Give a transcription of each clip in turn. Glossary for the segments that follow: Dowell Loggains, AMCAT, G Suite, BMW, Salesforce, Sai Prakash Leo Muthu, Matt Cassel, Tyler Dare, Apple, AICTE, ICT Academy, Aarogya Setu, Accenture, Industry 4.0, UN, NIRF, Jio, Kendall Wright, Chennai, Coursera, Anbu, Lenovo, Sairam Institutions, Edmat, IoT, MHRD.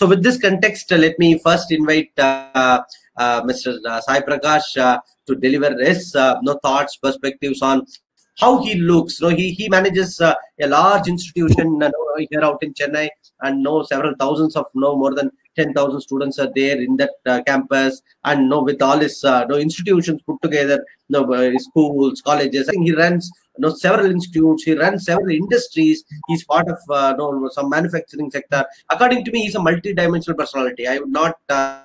So with this context, let me first invite Mr. Sai Prakash to deliver his thoughts, perspectives on how he looks. He manages a large institution here out in Chennai, and several thousands of more than 10,000 students are there in that campus, and with all his institutions put together, schools, colleges. I think he runs several institutes, he runs several industries, he's part of some manufacturing sector. According to me, he's a multi-dimensional personality. I would not tell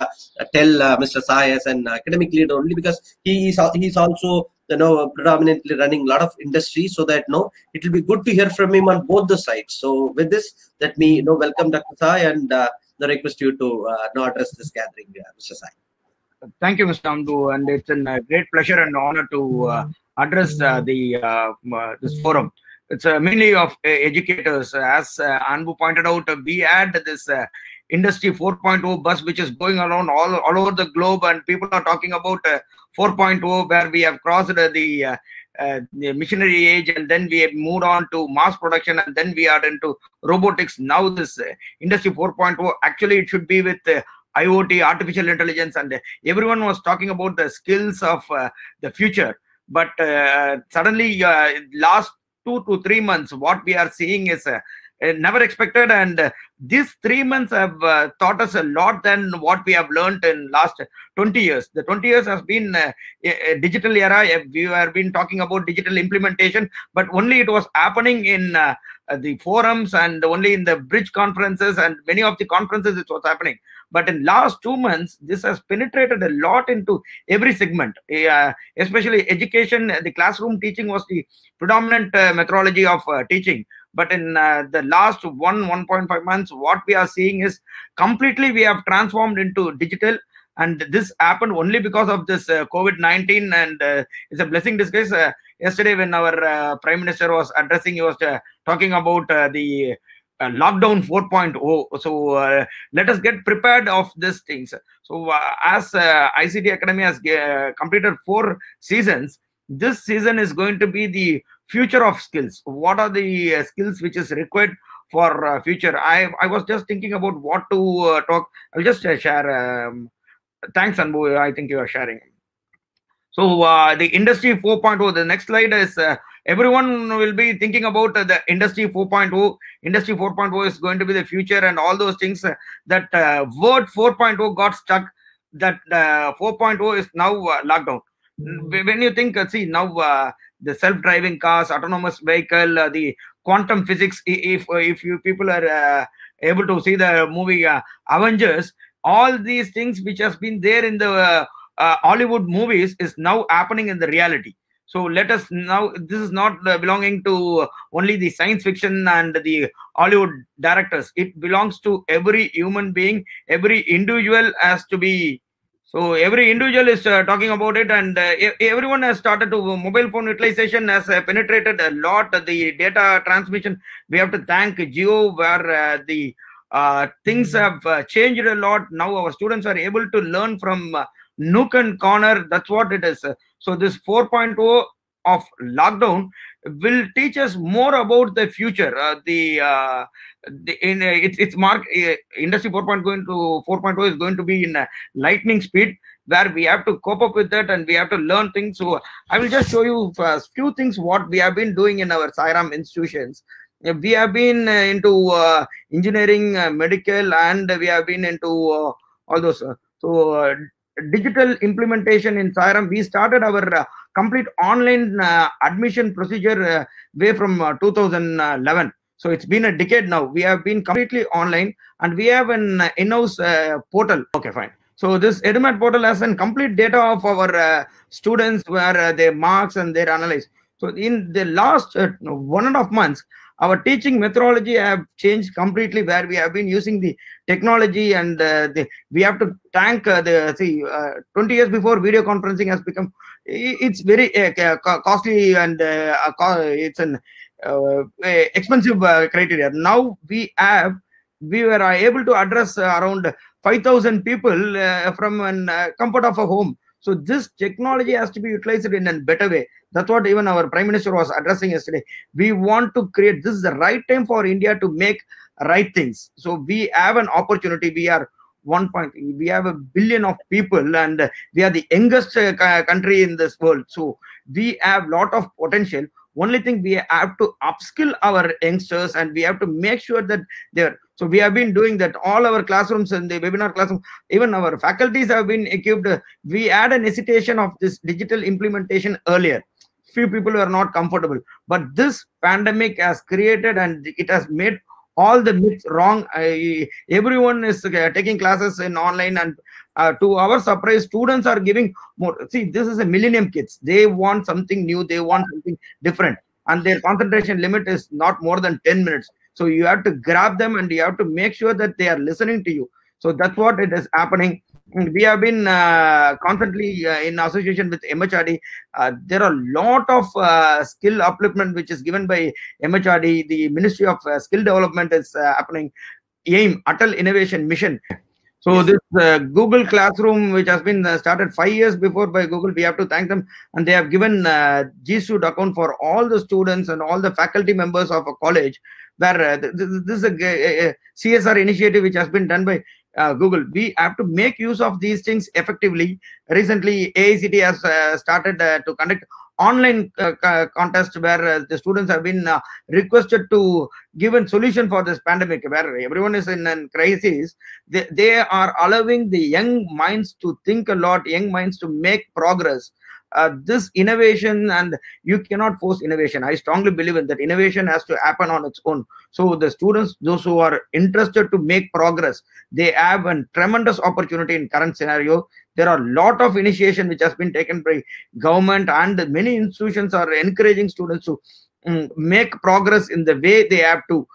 Mr. Sai as an academic leader only, because he's also predominantly running a lot of industry, so that it will be good to hear from him on both the sides. So with this, let me welcome Dr. Sai and I request you to address this gathering, Mr. Sai. Thank you, Mr. Anbu, and it's a great pleasure and honor to address this forum. It's mainly of educators. As Anbu pointed out, we had this Industry 4.0 bus, which is going around all over the globe, and people are talking about 4.0, where we have crossed the missionary age, and then we have moved on to mass production, and then we are into robotics. Now this Industry 4.0, actually it should be with IoT, artificial intelligence, and everyone was talking about the skills of the future. But suddenly last 2 to 3 months, what we are seeing is never expected, and these 3 months have taught us a lot than what we have learned in last 20 years. The 20 years has been a digital era. We have been talking about digital implementation, but only it was happening in the forums and only in the bridge conferences and many of the conferences it was happening. But in last 2 months, this has penetrated a lot into every segment, especially education. The classroom teaching was the predominant methodology of teaching. But in the last 1.5 months, what we are seeing is completely we have transformed into digital. And this happened only because of this COVID-19, and it's a blessing disguise. Yesterday, when our Prime Minister was addressing, he was talking about the lockdown 4.0. So let us get prepared of these things. So as ICT Academy has completed 4 seasons, this season is going to be the future of skills. What are the skills which is required for future? I was just thinking about what to talk. I'll just share. Thanks, Anbu. I think you are sharing. So the Industry 4.0, the next slide is everyone will be thinking about the Industry 4.0. Industry 4.0 is going to be the future and all those things. That word 4.0 got stuck. That 4.0 is now lockdown. When you think, see, now the self-driving cars, autonomous vehicle, the quantum physics, if you people are able to see the movie Avengers, all these things which has been there in the Hollywood movies is now happening in the reality. So let us now, this is not belonging to only the science fiction and the Hollywood directors. It belongs to every human being. Every individual has to be, so every individual is talking about it, and everyone has started to, mobile phone utilization has penetrated a lot. The data transmission, we have to thank Jio, where things have changed a lot. Now our students are able to learn from nook and corner. That's what it is. So this 4.0 of lockdown will teach us more about the future. Industry 4.0 is going to be in lightning speed, where we have to cope up with that and we have to learn things. So I will just show you a few things what we have been doing in our Sairam Institutions. We have been into engineering, medical, and we have been into all those. So digital implementation in Sairam. We started our complete online admission procedure way from 2011. So it's been a decade now. We have been completely online, and we have an in-house portal. Okay, fine. So this Edmat portal has a complete data of our students, where their marks and their analysis. So in the last 1.5 months, our teaching methodology have changed completely, where we have been using the technology, and we have to thank 20 years before, video conferencing has become, it's very costly, and it's an expensive criteria. Now we were able to address around 5,000 people from an comfort of a home. So this technology has to be utilized in a better way. That's what even our Prime Minister was addressing yesterday. We want to create, this is the right time for India to make right things. So we have an opportunity. We are we have 1 billion of people, and we are the youngest country in this world. So we have lot of potential. Only thing, we have to upskill our youngsters, and we have to make sure that they're. So we have been doing that. All our classrooms and the webinar classroom, even our faculties have been equipped. We had an hesitation of this digital implementation earlier. Few people were not comfortable, but this pandemic has created, and it has made all the myths wrong. Everyone is taking classes in online, and to our surprise, students are giving more. See, this is a millennium kids. They want something new. They want something different. And their concentration limit is not more than 10 minutes. So you have to grab them, and you have to make sure that they are listening to you. So that's what it is happening. We have been constantly in association with MHRD. There are a lot of skill upliftment which is given by MHRD. The Ministry of Skill Development is happening. AIM, Atal Innovation Mission. So yes, this Google Classroom, which has been started 5 years before by Google, we have to thank them. And they have given G Suite account for all the students and all the faculty members of a college. Where this is a CSR initiative which has been done by Google. We have to make use of these things effectively. Recently, AICTE has started to conduct online contest where the students have been requested to give a solution for this pandemic, where everyone is in a crisis. They are allowing the young minds to think a lot, young minds to make progress. This innovation, and you cannot force innovation. I strongly believe in that. Innovation has to happen on its own. So the students, those who are interested to make progress, they have a tremendous opportunity in current scenario. There are a lot of initiation which has been taken by government, and many institutions are encouraging students to make progress in the way they have to.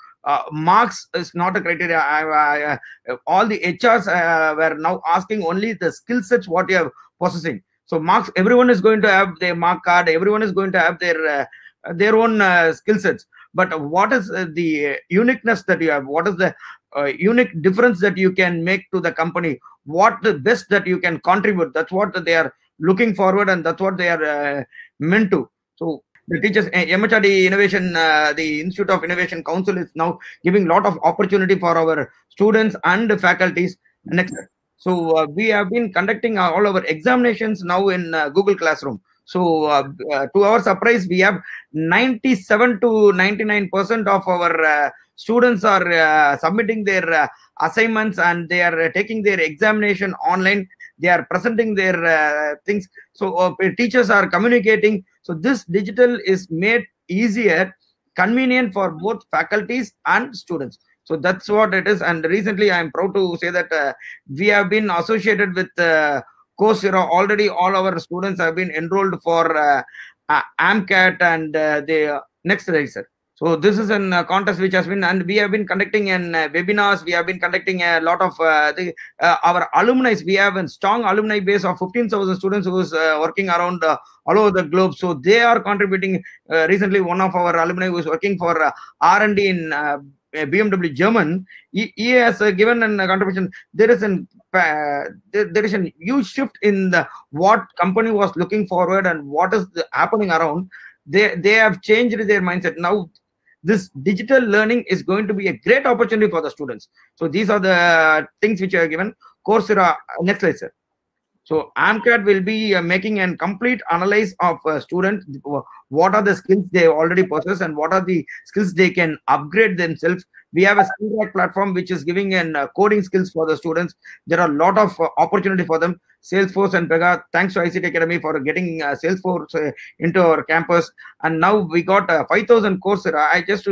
Marks is not a criteria. All the HRs were now asking only the skill sets what you are possessing. So marks, everyone is going to have their mark card. Everyone is going to have their own skill sets. But what is the uniqueness that you have? What is the unique difference that you can make to the company? What the best that you can contribute? That's what they are looking forward, and that's what they are meant to. So the teachers, MHRD Innovation, the Institute of Innovation Council is now giving a lot of opportunity for our students and the faculties. Next. So we have been conducting all our examinations now in Google Classroom. So to our surprise, we have 97 to 99% of our students are submitting their assignments, and they are taking their examination online. They are presenting their things. So teachers are communicating. So this digital is made easier, convenient for both faculties and students. So that's what it is. And recently, I am proud to say that we have been associated with Coursera. Already all our students have been enrolled for AMCAT and the next semester. So this is a contest which has been, and we have been conducting in webinars. We have been conducting a lot of our alumni. We have a strong alumni base of 15,000 students who is working around all over the globe. So they are contributing. Recently, one of our alumni who is working for R&D in BMW German, he has given a contribution. There is a huge shift in the what company was looking forward and what is happening around. They have changed their mindset. Now this digital learning is going to be a great opportunity for the students. So these are the things which are given. Coursera, next slide, sir. So AMCAT will be making a complete analysis of students, what are the skills they already possess and what are the skills they can upgrade themselves. We have a skill platform which is giving an coding skills for the students. There are a lot of opportunity for them. Salesforce and Pega, thanks to ICT Academy for getting Salesforce into our campus. And now we got 5,000 Coursera. I just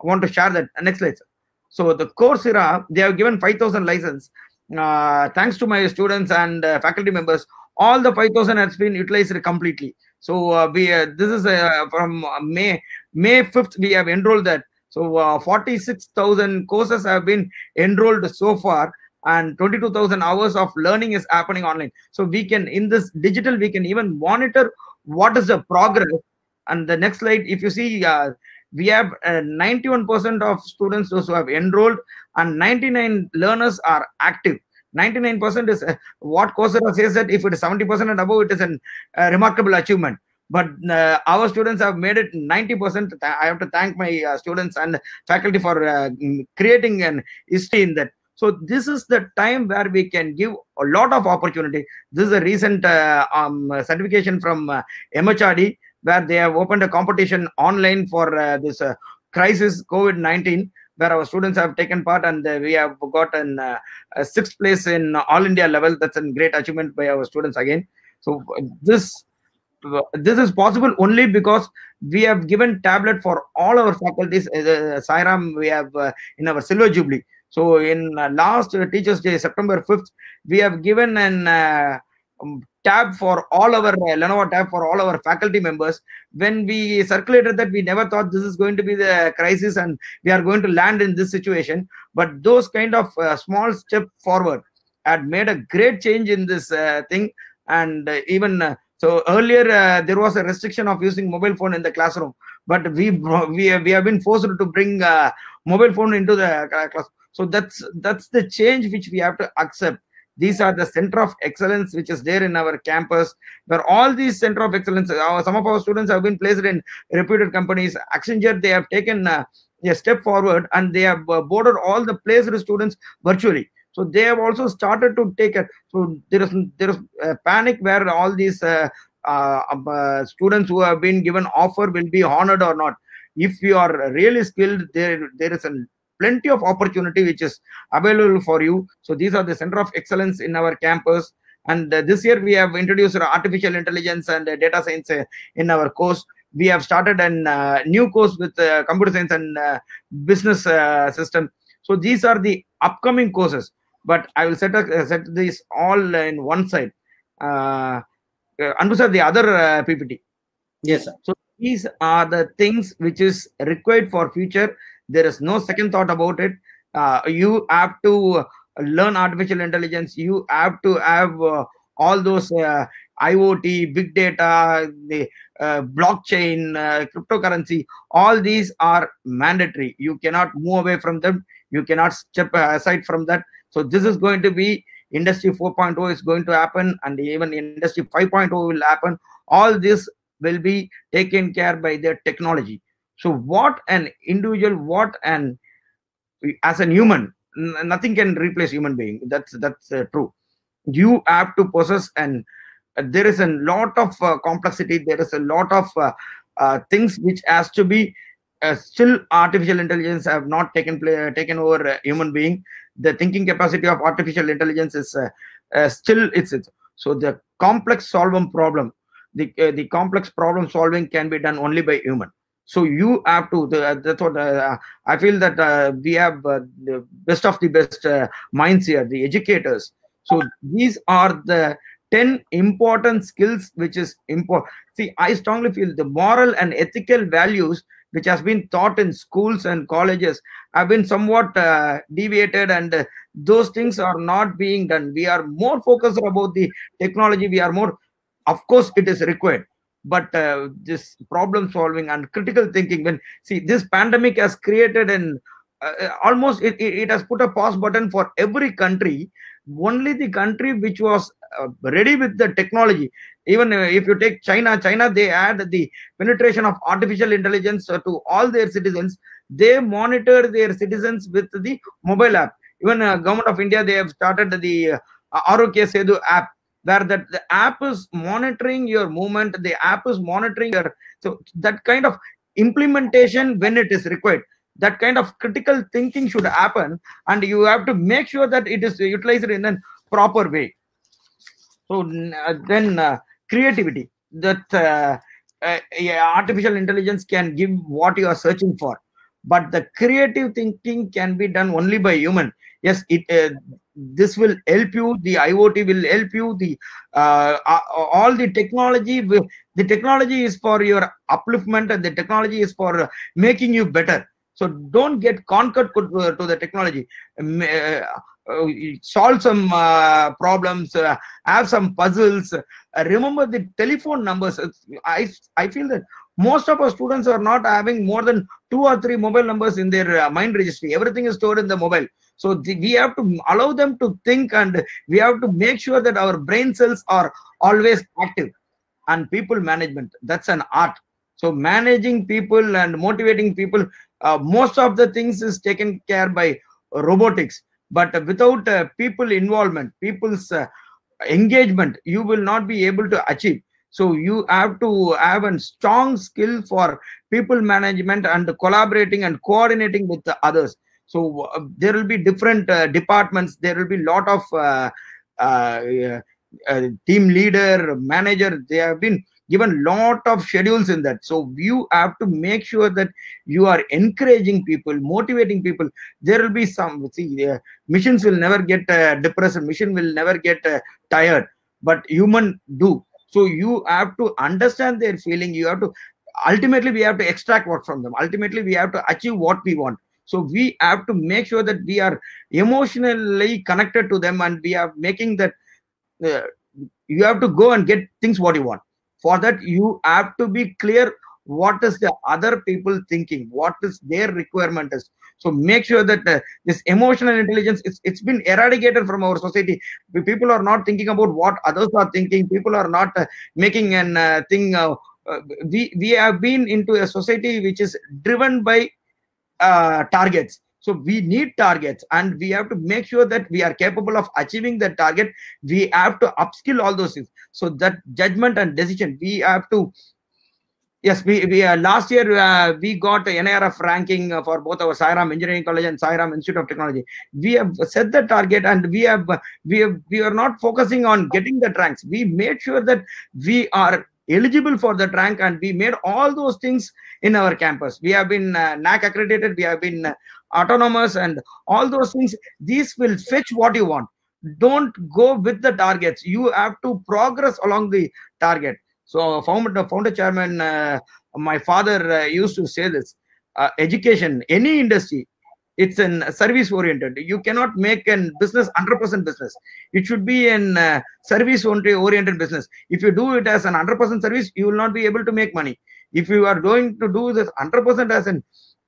want to share that. Next slide, sir. So the Coursera, they have given 5,000 license. Thanks to my students and faculty members, all the 5,000 has been utilized completely. So this is from May 5th we have enrolled that. So 46,000 courses have been enrolled so far, and 22,000 hours of learning is happening online. So we can, in this digital, we can even monitor what is the progress. And the next slide, if you see, we have 91% of students who have enrolled, and 99 learners are active. 99% is what Coursera says, that if it is 70% and above, it is a remarkable achievement. But our students have made it 90%. I have to thank my students and faculty for creating an history in that. So this is the time where we can give a lot of opportunity. This is a recent certification from MHRD, where they have opened a competition online for this crisis COVID-19, where our students have taken part, and we have gotten a 6th place in all India level. That's a great achievement by our students again. So this is possible only because we have given tablet for all our faculties. Sairam, we have in our Silver Jubilee. So in last Teachers Day, September 5th, we have given an tab for all our Lenovo tab for all our faculty members. When we circulated that, we never thought this is going to be the crisis and we are going to land in this situation. But those kind of small step forward had made a great change in this thing. And even so earlier, there was a restriction of using mobile phone in the classroom, but we have been forced to bring mobile phone into the class. So that's the change which we have to accept. These are the center of excellence which is there in our campus, where all these center of excellence, some of our students have been placed in reputed companies. Accenture, they have taken a step forward and they have boarded all the placed students virtually. So they have also started to take it. So there is a panic where all these students who have been given offer will be honored or not. If you are really skilled, there is a plenty of opportunity which is available for you. So these are the center of excellence in our campus. And this year we have introduced artificial intelligence and data science in our course. We have started a new course with computer science and business system. So these are the upcoming courses, but I will set these all in one side. Anbu sir, the other PPT. Yes, sir. So these are the things which is required for future. There is no second thought about it. You have to learn artificial intelligence. You have to have all those IoT, big data, the blockchain, cryptocurrency. All these are mandatory. You cannot move away from them. You cannot step aside from that. So this is going to be Industry 4.0 is going to happen, and even Industry 5.0 will happen. All this will be taken care by their technology. So what an individual, what an as a human, nothing can replace human being. That's true. You have to possess, and there is a lot of complexity. There is a lot of things which has to be still artificial intelligence have not taken over human being. The thinking capacity of artificial intelligence is still it's so the complex solving problem. The complex problem solving can be done only by human. So you have to, that's what I feel that we have the best of the best minds here, the educators. So these are the 10 important skills which is important. See, I strongly feel the moral and ethical values which has been taught in schools and colleges have been somewhat deviated, and those things are not being done. We are more focused about the technology. We are more, of course, it is required. But this problem solving and critical thinking, when see this pandemic has created an almost it has put a pause button for every country. Only the country which was ready with the technology. Even if you take China, they had the penetration of artificial intelligence to all their citizens. They monitor their citizens with the mobile app. Even government of India, they have started the Aarogya Setu app, where that the app is monitoring your movement, the app is monitoring your, so that kind of implementation when it is required, that kind of critical thinking should happen, and you have to make sure that it is utilized in a proper way. So then creativity, that artificial intelligence can give what you are searching for, but the creative thinking can be done only by human. Yes, this will help you. The IoT will help you. The all the technology. The technology is for your upliftment, and the technology is for making you better. So don't get conquered to the technology. Solve some problems. Have some puzzles. Remember the telephone numbers. I feel that Most of our students are not having more than 2 or 3 mobile numbers in their mind registry. Everything is stored in the mobile. So we have to allow them to think, and we have to make sure that our brain cells are always active. And people management, that's an art. So managing people and motivating people, most of the things is taken care by robotics. But without people involvement, people's engagement, you will not be able to achieve. So you have to have a strong skill for people management and collaborating and coordinating with the others. So there will be different departments. There will be a lot of team leader, manager. They have been given a lot of schedules in that. So you have to make sure that you are encouraging people, motivating people. There will be some, see, missions will never get depressed. Mission will never get tired, but human do. So you have to understand their feeling. You have to, ultimately we have to extract what from them. Ultimately we have to achieve what we want. So we have to make sure that we are emotionally connected to them, and we are making that you have to go and get things what you want. For that, you have to be clear what is the other people thinking, what is their requirement is. So make sure that this emotional intelligence, it's been eradicated from our society. People are not thinking about what others are thinking. People are not making an thing. We have been into a society which is driven by targets. So we need targets, and we have to make sure that we are capable of achieving the target. We have to upskill all those things. So that judgment and decision, we have to. Yes, we last year we got NIRF ranking for both our Sairam Engineering College and Sairam Institute of Technology. We have set the target, and we are not focusing on getting the ranks. We made sure that we are eligible for that rank, and we made all those things in our campus. We have been NAAC accredited, we have been autonomous, and all those things. These will fetch what you want. Don't go with the targets. You have to progress along the target. So founder chairman, my father used to say this, education, any industry, it's a service oriented. You cannot make a business 100% business. It should be a service oriented business. If you do it as an 100% service, you will not be able to make money. If you are going to do this 100% as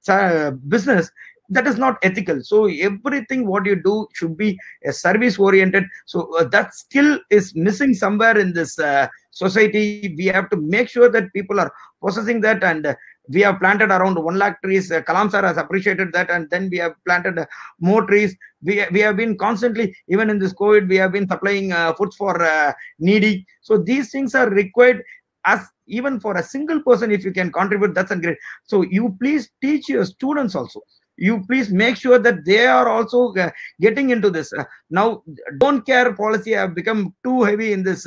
a business, that is not ethical. So everything what you do should be a service oriented. So that skill is missing somewhere in this society. We have to make sure that people are possessing that, and we have planted around 1 lakh trees. Kalam sir has appreciated that, and then we have planted more trees. We have been constantly, even in this COVID, we have been supplying food for needy. So these things are required. As even for a single person, if you can contribute, that's great. So you please teach your students also. You please make sure that they are also getting into this. Now, don't care policy have become too heavy in this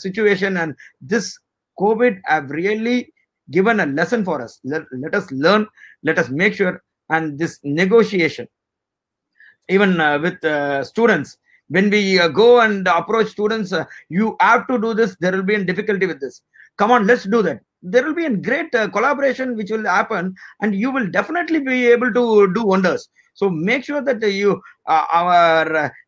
situation, and this COVID have really given a lesson for us. Let us learn, let us make sure. And this negotiation, even with students, when we go and approach students, you have to do this, there will be a difficulty with this. Come on, let's do that. There will be a great collaboration which will happen, and you will definitely be able to do wonders. So make sure that you,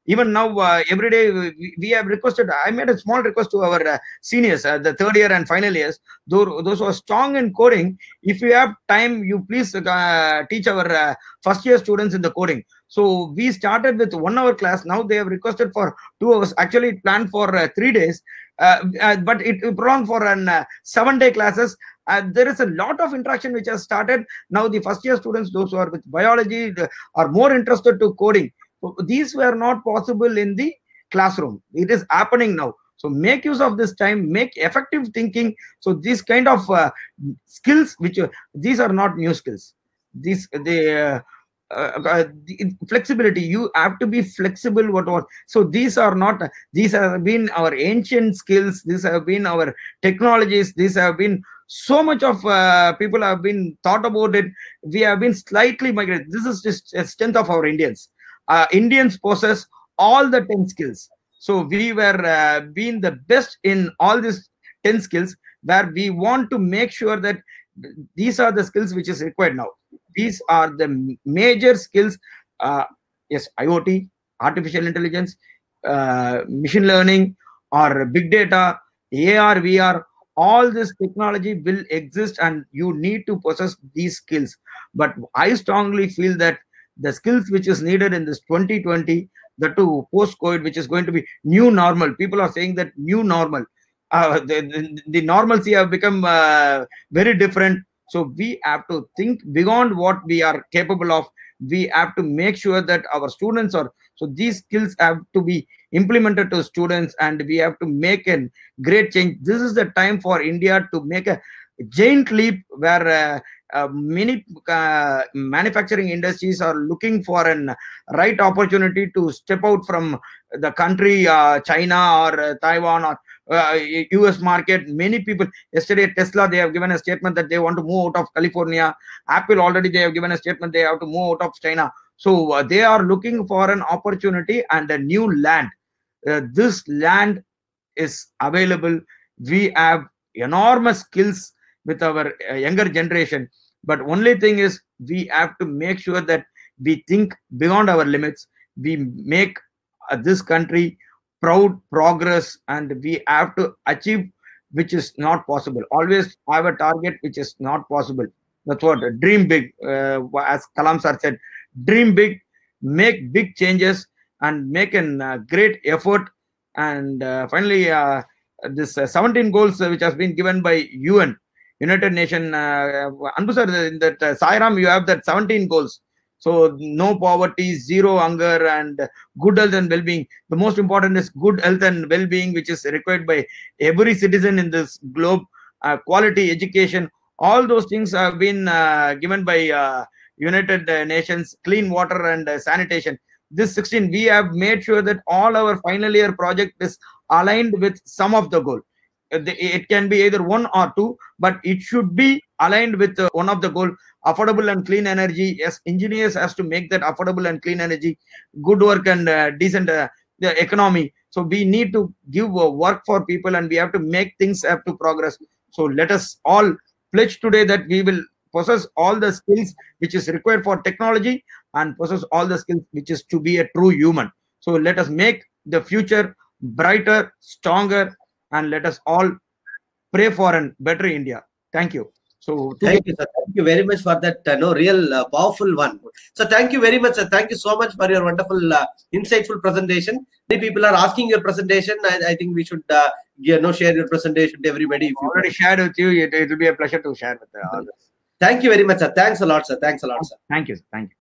even now, every day we have requested, I made a small request to our seniors, the third year and final years, those who are strong in coding, if you have time, you please teach our first year students in the coding. So we started with 1 hour class. Now they have requested for 2 hours. Actually, it planned for 3 days, but it prolonged for an 7-day classes. There is a lot of interaction which has started. Now the first year students, those who are with biology, are more interested to coding. So these were not possible in the classroom. It is happening now. So make use of this time, make effective thinking. So these kind of skills, which these are not new skills. These the flexibility, you have to be flexible, whatever. So these are not, these have been our ancient skills, these have been our technologies, these have been so much of people have been thought about it. We have been slightly migrated. This is just a strength of our Indians. Indians possess all the 10 skills. So we were being the best in all these 10 skills, where we want to make sure that these are the skills which is required now. These are the major skills. Yes, IoT, artificial intelligence, machine learning, or big data, AR, VR, all this technology will exist and you need to possess these skills. But I strongly feel that the skills which is needed in this 2020, the two post-COVID, which is going to be new normal. People are saying that new normal. The normalcy have become very different. So we have to think beyond what we are capable of. We have to make sure that our students are, so these skills have to be implemented to students and we have to make a great change. This is the time for India to make a giant leap where many manufacturing industries are looking for a right opportunity to step out from the country, China or Taiwan or US market. Many people, yesterday Tesla, they have given a statement that they want to move out of California. Apple already, they have given a statement they have to move out of China. So they are looking for an opportunity and a new land. This land is available. We have enormous skills with our younger generation. But only thing is we have to make sure that we think beyond our limits. We make this country proud progress and we have to achieve which is not possible. Always have a target which is not possible. That's what dream big, as Kalam sir said, dream big, make big changes and make a great effort. And finally, this 17 goals which has been given by UN, United Nations. Anbu sir, in that Sairam, you have that 17 goals. So no poverty, zero hunger, and good health and well-being. The most important is good health and well-being, which is required by every citizen in this globe. Quality education, all those things have been given by United Nations. Clean water and sanitation. This 16, we have made sure that all our final year project is aligned with some of the goal. It can be either one or two, but it should be aligned with one of the goal. Affordable and clean energy. Yes, engineers has to make that affordable and clean energy, good work and decent the economy. So we need to give work for people and we have to make things have to progress. So let us all pledge today that we will possess all the skills which is required for technology and possess all the skills which is to be a true human. So let us make the future brighter, stronger, and let us all pray for a better India. Thank you. So thank you, sir. Thank you very much for that real powerful one. So thank you very much, sir. Thank you so much for your wonderful, insightful presentation. Many people are asking your presentation. I think we should share your presentation to everybody. If you already shared with you, it will be a pleasure to share with others. Thank you very much, sir. Thanks a lot, sir. Thanks a lot, sir. Thank you. Thank you.